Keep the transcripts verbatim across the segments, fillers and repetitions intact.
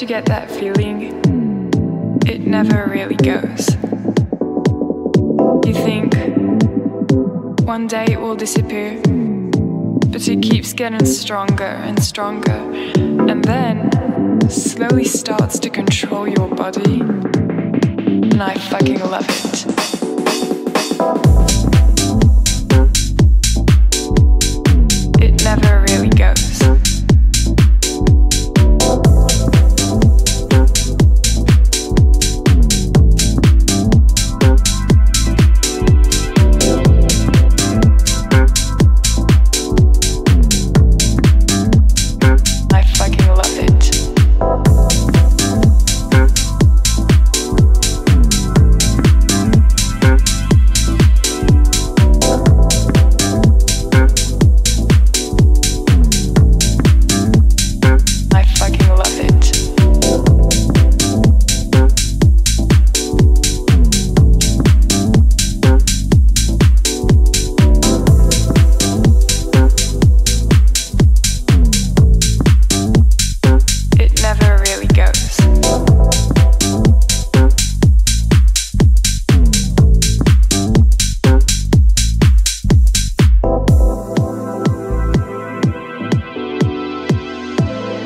Once you get that feeling, it never really goes. You think one day it will disappear, but it keeps getting stronger and stronger, and then slowly starts to control your body. And I fucking love it. It never really goes.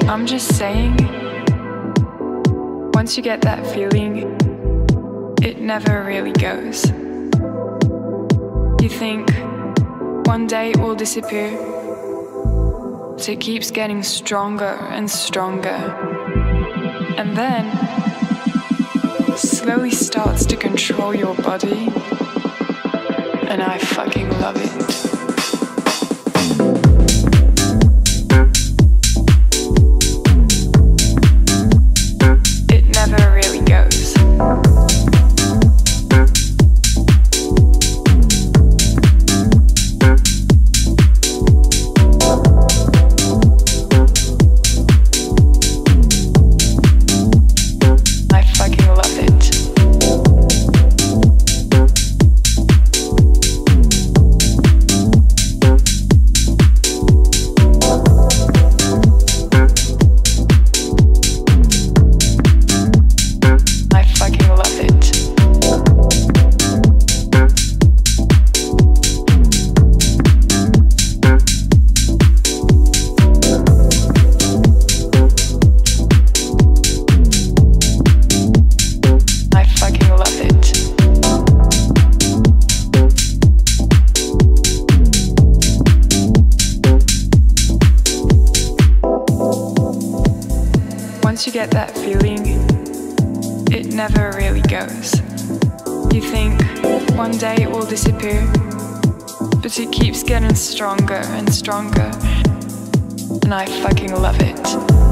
I'm just saying, once you get that feeling, it never really goes. You think one day it will disappear, so it keeps getting stronger and stronger, and then slowly starts to control your body, and I fucking love it. Once you get that feeling, it never really goes. You think one day it will disappear, but it keeps getting stronger and stronger, and I fucking love it.